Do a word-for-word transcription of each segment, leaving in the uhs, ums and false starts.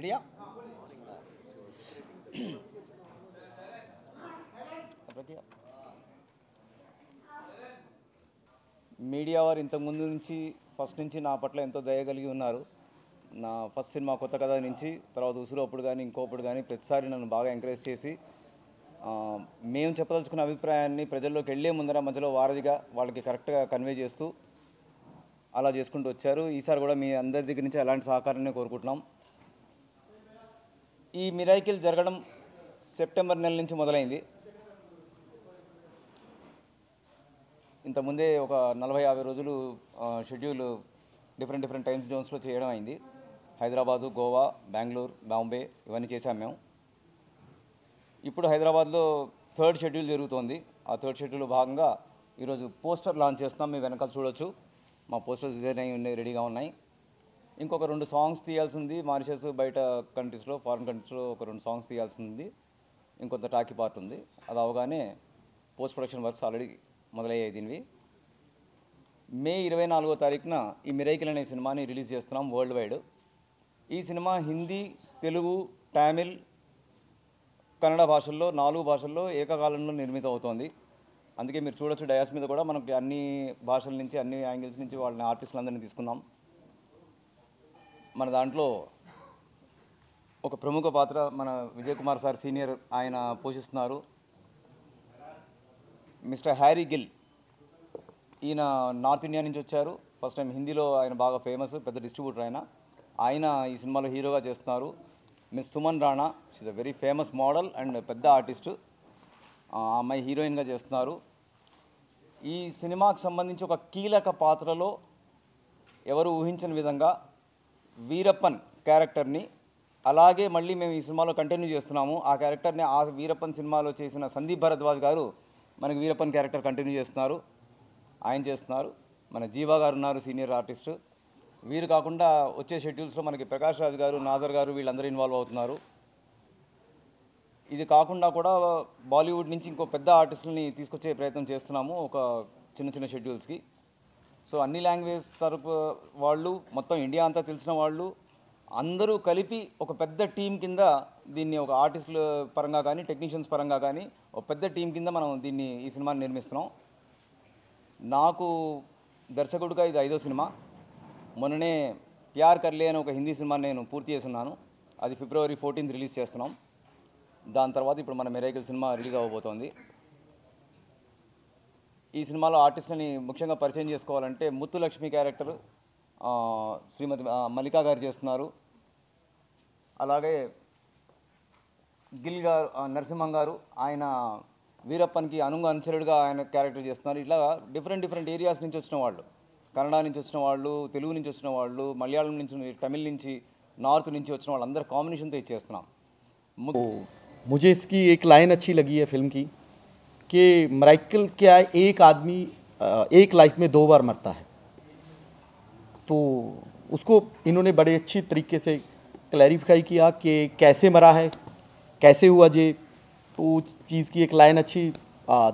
Media media war इंतक मुंदु नुंची फस्ट नुंची ना पट्ल एंतो दया कलिगी उन्नारू ना फस्ट सिनेमा कोत्त कथा नुंची तर्वात उसुरु अप्पुडु गानी इंकोप्पुडु गानी प्रतिसारी नन्नु बागा एंकरेज चेसी मेमु चेप्पदलुचुकुन्न अभिप्रायान्नि प्रजल्लोकी वेल्ले मुंदर मध्यलो वारधिगा वाळ्ळकि करेक्ट गा कन्वे चेस्तू అలా చేసుకుంటూ వచ్చారు। ఈసారి కూడా మీ అందరి దగ్గర నుంచి అలాంటి సహకారాన్ని కోరుకుంటున్నాం। ఈ మిరాకిల్ జరగడం సెప్టెంబర్ నెల నుంచి మొదలైంది। ఇంతకుముందే ఒక నలభై యాభై రోజులు షెడ్యూల్ డిఫరెంట్ డిఫరెంట్ టైమ్ జోన్స్లో చేయడం అయింది। హైదరాబాదు, గోవా, బెంగళూరు, బాంబే ఇవన్నీ చేశాం మేము। ఇప్పుడు హైదరాబాద్లో థర్డ్ షెడ్యూల్ జరుగుతోంది। ఆ థర్డ్ షెడ్యూల్లో భాగంగా ఈరోజు పోస్టర్ లాంచ్ చేస్తున్నాం, మీ వెనకాల చూడొచ్చు। మా పోస్టర్స్ డిజైన్ అయ్యి ఉన్నాయి, రెడీగా ఉన్నాయి। ఇంకొక రెండు సాంగ్స్ తీయాల్సి ఉంది। మారిషస్ బయట కంట్రీస్లో, ఫారిన్ కంట్రీస్లో ఒక రెండు సాంగ్స్ తీయాల్సి ఉంది। ఇంకొంత టాకీ పార్ట్ ఉంది, అది అవగానే పోస్ట్ ప్రొడక్షన్ వర్క్స్ ఆల్రెడీ మొదలయ్యాయి। దీనివి మే ఇరవై నాలుగో తారీఖున ఈ మిరాకిల్ అనే సినిమాని రిలీజ్ చేస్తున్నాం వరల్డ్ వైడ్। ఈ సినిమా హిందీ, తెలుగు, తమిళ్, కన్నడ భాషల్లో, నాలుగు భాషల్లో ఏకకాలంలో నిర్మితం అవుతోంది। అందుకే మీరు చూడొచ్చు డయాస్ మీద కూడా మనకి అన్ని భాషల నుంచి, అన్ని యాంగిల్స్ నుంచి వాళ్ళని ఆర్టిస్టులందరినీ తీసుకున్నాం। మన దాంట్లో ఒక ప్రముఖ పాత్ర మన విజయ్ కుమార్ సార్ సీనియర్ ఆయన పోషిస్తున్నారు, మిస్టర్ హ్యారీ గిల్। ఈయన నార్త్ ఇండియా నుంచి వచ్చారు, ఫస్ట్ టైం హిందీలో ఆయన బాగా ఫేమస్, పెద్ద డిస్ట్రిబ్యూటర్ ఆయన ఆయన ఈ సినిమాలో హీరోగా చేస్తున్నారు। Miss Suman Rana, she's a very famous model and పెద్ద ఆర్టిస్టు, అమ్మాయి హీరోయిన్గా చేస్తున్నారు। ఈ సినిమాకి సంబంధించి ఒక కీలక పాత్రలో ఎవరు ఊహించని విధంగా వీరప్పన్ క్యారెక్టర్ని, అలాగే మళ్ళీ మేము ఈ సినిమాలో కంటిన్యూ చేస్తున్నాము ఆ క్యారెక్టర్ని। ఆ వీరప్పన్ సినిమాలో చేసిన సందీప్ భరద్వాజ్ గారు మనకి వీరప్పన్ క్యారెక్టర్ కంటిన్యూ చేస్తున్నారు, ఆయన చేస్తున్నారు। మన జీవా గారు ఉన్నారు, సీనియర్ ఆర్టిస్టు। వీరు కాకుండా వచ్చే షెడ్యూల్స్లో మనకి ప్రకాష్ రాజ్ గారు, నాజర్ గారు వీళ్ళందరూ ఇన్వాల్వ్ అవుతున్నారు। ఇది కాకుండా కూడా బాలీవుడ్ నుంచి ఇంకో పెద్ద ఆర్టిస్టులని తీసుకొచ్చే ప్రయత్నం చేస్తున్నాము ఒక చిన్న చిన్న షెడ్యూల్స్కి। సో అన్ని లాంగ్వేజ్ తరపు వాళ్ళు, మొత్తం ఇండియా అంతా తెలిసిన వాళ్ళు అందరూ కలిపి ఒక పెద్ద టీం కింద దీన్ని ఒక ఆర్టిస్టుల పరంగా కానీ, టెక్నీషియన్స్ పరంగా కానీ ఒక పెద్ద టీం కింద మనం దీన్ని ఈ సినిమాని నిర్మిస్తున్నాం। నాకు దర్శకుడిగా ఇది ఐదో సినిమా। మొన్ననే ప్యార్ కర్లే అనే ఒక హిందీ సినిమాని నేను పూర్తి చేస్తున్నాను, అది ఫిబ్రవరి ఫోర్టీన్త్ రిలీజ్ చేస్తున్నాం। దాని తర్వాత ఇప్పుడు మన మిరాకిల్ సినిమా రిలీజ్ అవ్వబోతోంది। ఈ సినిమాలో ఆర్టిస్టులని ముఖ్యంగా పరిచయం చేసుకోవాలంటే ముత్తులక్ష్మి క్యారెక్టర్ శ్రీమతి మల్లికా గారు చేస్తున్నారు, అలాగే గిల్ గారు, నరసింహం గారు ఆయన వీరప్పన్కి అనుంగ అనుచరుడిగా ఆయన క్యారెక్టర్ చేస్తున్నారు। ఇట్లా డిఫరెంట్ డిఫరెంట్ ఏరియాస్ నుంచి వచ్చిన వాళ్ళు, కన్నడ నుంచి వచ్చిన వాళ్ళు, తెలుగు నుంచి వచ్చిన వాళ్ళు, మలయాళం నుంచి, తమిళ్ నుంచి, నార్త్ నుంచి వచ్చిన వాళ్ళు అందరు కాంబినేషన్తో ఇచ్చేస్తున్నాం। मुझे इसकी एक लाइन अच्छी लगी है फिल्म की कि मिराकिल क्या एक आदमी एक लाइफ में दो बार मरता है, तो उसको इन्होंने बड़े अच्छी तरीके से क्लैरिफाई किया कि कैसे मरा है, कैसे हुआ जे। तो उस चीज़ की एक लाइन अच्छी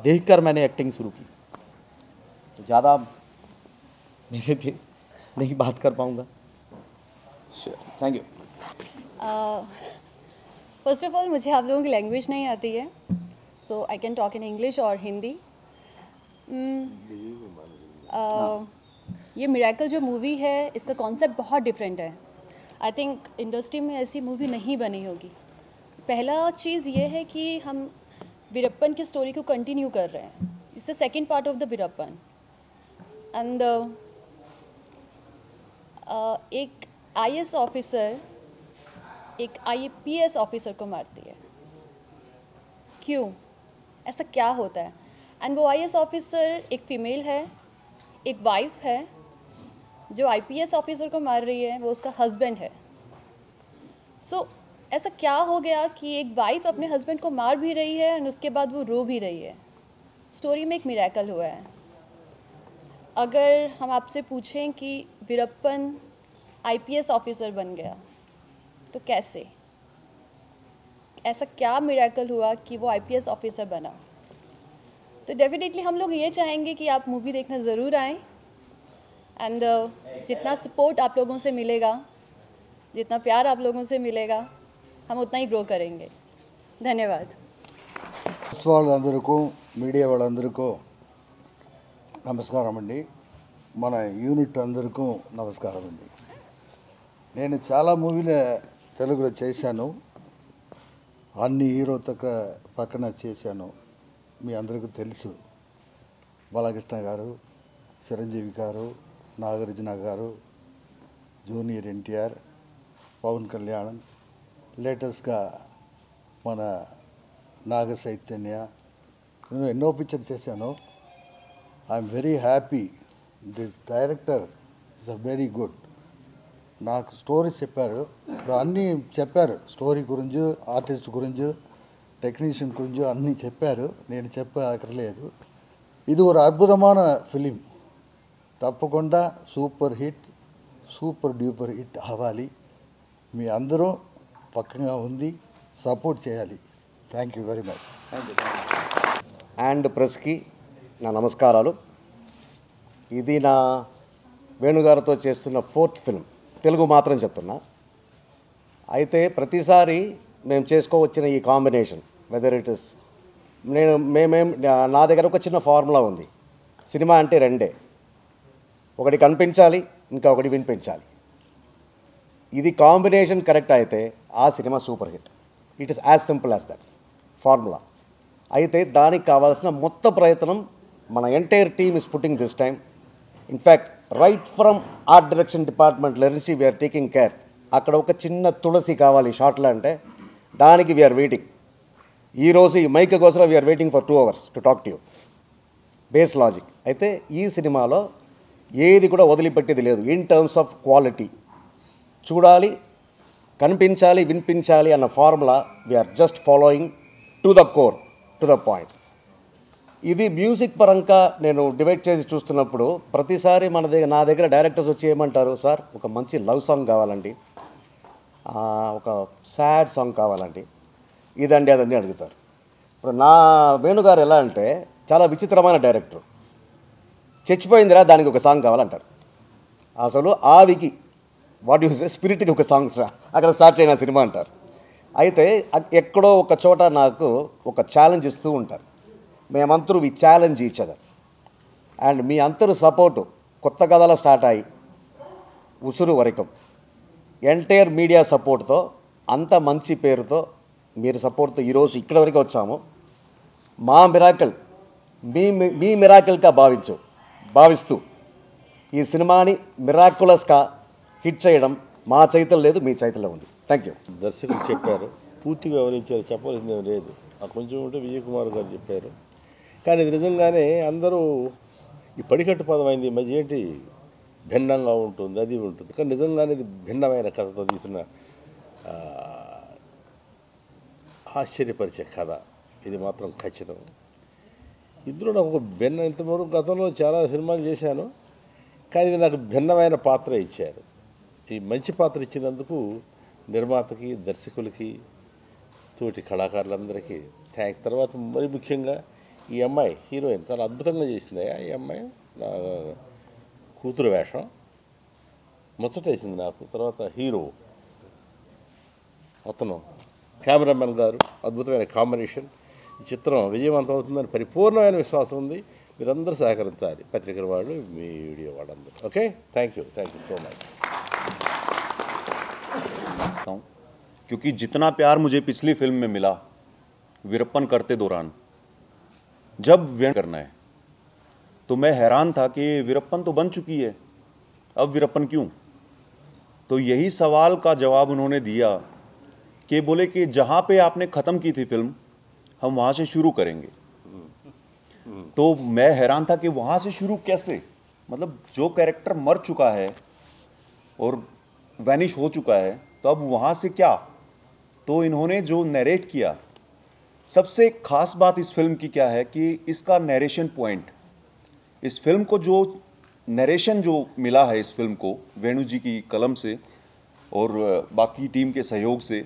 देखकर मैंने एक्टिंग शुरू की। तो ज़्यादा मेरे थे नहीं बात कर पाऊँगा। Thank you. First of all मुझे आप लोगों की लैंग्वेज नहीं आती है, so I can talk in English और हिंदी। ये मिराकिल जो मूवी है इसका कॉन्सेप्ट बहुत डिफरेंट है। आई थिंक इंडस्ट्री में ऐसी मूवी नहीं बनी होगी। पहला चीज़ ये है कि हम वीरप्पन की स्टोरी को कंटिन्यू कर रहे हैं। It's the second part of the Veerappan and एक आई एस ऑफिसर एक आई पी एस ऑफिसर को मारती है, क्यों, ऐसा क्या होता है? एंड वो आई एस ऑफिसर एक फ़ीमेल है, एक वाइफ है। जो आई पी एस ऑफिसर को मार रही है वो उसका हस्बैंड है। सो so, ऐसा क्या हो गया कि एक वाइफ अपने हस्बैंड को मार भी रही है और उसके बाद वो रो भी रही है। स्टोरी में एक मिराकिल हुआ है। अगर हम आपसे पूछें कि Veerappan I P S officer बन गया तो कैसे, ऐसा क्या मिराकिल हुआ कि वो आई पी एस ऑफिसर बना? तो डेफिनेटली हम लोग ये चाहेंगे कि आप मूवी देखना ज़रूर आएँ एंड जितना सपोर्ट आप लोगों से मिलेगा जितना प्यार आप लोगों से मिलेगा हम उतना ही ग्रो करेंगे। धन्यवाद। फस्ट वाल मीडिया वाली नमस्कार मन यूनिट अंदर नमस्कार। నేను చాలా మూవీలు తెలుగులో చేశాను, అన్ని హీరో తక పక్కన చేశాను, మీ అందరికీ తెలుసు। బాలకృష్ణ గారు, చిరంజీవి గారు, నాగార్జున గారు, జూనియర్ ఎన్టీఆర్, పవన్ కళ్యాణ్, లేటెస్ట్గా మన నాగ చైతన్య, నేను ఎన్నో పిక్చర్ చేశాను। I'm very happy this director is a very good. నాకు స్టోరీ చెప్పారు, అన్నీ చెప్పారు, స్టోరీ గురించి, ఆర్టిస్ట్ గురించి, టెక్నీషియన్ గురించి అన్నీ చెప్పారు, నేను చెప్పక్కర్లేదు। ఇది ఒక అద్భుతమైన ఫిలిం, తప్పకుండా super hit, super duper hit అవ్వాలి। మీ అందరూ పక్కగా ఉండి సపోర్ట్ చేయాలి। Thank you very much. And ప్రెస్కి నా నమస్కారాలు। ఇది నా వేణుగారితో చేస్తున్న ఫోర్త్ ఫిల్మ్, తెలుగు మాత్రం చెప్తున్నా। అయితే ప్రతిసారి మేము చేసుకోవచ్చిన ఈ కాంబినేషన్ వెదర్ ఇట్ ఇస్ నేను మేమేం నా దగ్గర ఒక చిన్న ఫార్ములా ఉంది। సినిమా అంటే రెండే, ఒకటి కనిపించాలి, ఇంకా ఒకటి వినిపించాలి। ఇది కాంబినేషన్ కరెక్ట్ అయితే ఆ సినిమా super hit. It is as simple as that formula. అయితే దానికి కావాల్సిన మొత్తం ప్రయత్నం మన entire team is putting this time. In fact right from art direction department నుంచి వీఆర్ టేకింగ్ కేర్। అక్కడ ఒక చిన్న తులసి కావాలి షార్ట్లో అంటే దానికి వీఆర్ వెయిటింగ్। ఈరోజు ఈ మైక్ కోసం we are waiting for two hours to talk to you base logic. అయితే ఈ సినిమాలో ఏది కూడా వదిలిపెట్టేది లేదు ఇన్ టర్మ్స్ ఆఫ్ క్వాలిటీ। చూడాలి, కనిపించాలి, వినిపించాలి అన్న formula we are just following to the core to the point. ఇది మ్యూజిక్ పరంగా నేను డివైడ్ చేసి చూస్తున్నప్పుడు ప్రతిసారి మన దగ్గర నా దగ్గర డైరెక్టర్స్ వచ్చి ఏమంటారు, సార్ ఒక మంచి లవ్ సాంగ్ కావాలండి, ఒక సాడ్ సాంగ్ కావాలండి, ఇదండి అదండి అడుగుతారు। ఇప్పుడు నా వేణుగారు ఎలా అంటే చాలా విచిత్రమైన డైరెక్టర్, చచ్చిపోయిందిరా దానికి ఒక సాంగ్ కావాలంటారు। అసలు ఆవికి వాట్ యూస్ స్పిరిట్కి ఒక సాంగ్స్ రా అక్కడ స్టార్ట్ అయిన సినిమా అంటారు। అయితే ఎక్కడో ఒక చోట నాకు ఒక ఛాలెంజ్ ఇస్తూ ఉంటారు, మేమంతరూ we challenge each other and మీ అందరూ సపోర్టు కొత్త కథల స్టార్ట్ అయ్యి ఉసురు వరకు ఎంటైర్ మీడియా సపోర్ట్తో అంత మంచి పేరుతో మీరు సపోర్ట్తో ఈరోజు ఇక్కడ వరకు వచ్చాము। మా మిరాకిల్ మీ మీ మిరాకిల్గా భావించు భావిస్తూ ఈ సినిమాని మిరాకులస్గా హిట్ చేయడం మా చేతుల్లో లేదు, మీ చేతుల్లో ఉంది। Thank you. దర్శకులు చెప్పారు, పూర్తిగా వివరించారు, చెప్పాల్సిందేం లేదు। ఆ కొంచెం ఉంటే విజయ్ కుమార్ గారు చెప్పారు, కానీ ఇది నిజంగానే అందరూ ఈ పడికట్టు పదం అయింది మధ్య ఏంటి భిన్నంగా ఉంటుంది, అది ఉంటుంది, కానీ నిజంగానే ఇది భిన్నమైన కథతో తీసిన ఆశ్చర్యపరిచే కథ, ఇది మాత్రం ఖచ్చితం। ఇందులో నాకు ఒక భిన్న, ఇంతవరకు గతంలో చాలా సినిమాలు చేశాను కానీ ఇది నాకు భిన్నమైన పాత్ర ఇచ్చారు। ఈ మంచి పాత్ర ఇచ్చినందుకు నిర్మాతకి, దర్శకులకి, తోటి కళాకారులందరికీ థ్యాంక్స్। తర్వాత మరి ముఖ్యంగా ఈ అమ్మాయి హీరోయిన్ చాలా అద్భుతంగా చేసింది। ఈ అమ్మాయి నా కూతురు వేషం ముచ్చటేసింది నాకు। తర్వాత హీరో అతను, కెమెరామెన్ గారు అద్భుతమైన కాంబినేషన్। ఈ చిత్రం విజయవంతం అవుతుందని పరిపూర్ణమైన విశ్వాసం ఉంది। మీరందరూ సహకరించాలి, పత్రికల వాళ్ళు, మీ వీడియో వాళ్ళందరూ। Okay, thank you, thank you so much. क्योंकि जितना प्यार मुझे पिछली फिल्म में मिला वीरप्पन करते दौरान, जब व्यंग करना है तो मैं हैरान था कि वीरप्पन तो बन चुकी है, अब वीरप्पन क्यों? तो यही सवाल का जवाब उन्होंने दिया कि बोले कि जहाँ पे आपने ख़त्म की थी फिल्म हम वहाँ से शुरू करेंगे। तो मैं हैरान था कि वहाँ से शुरू कैसे, मतलब जो कैरेक्टर मर चुका है और वैनिश हो चुका है तो अब वहाँ से क्या। तो इन्होंने जो नरेट किया, सबसे खास बात इस फिल्म की क्या है कि इसका नरेशन पॉइंट, इस फिल्म को जो नरेशन जो मिला है इस फिल्म को वेणु जी की कलम से और बाकी टीम के सहयोग से,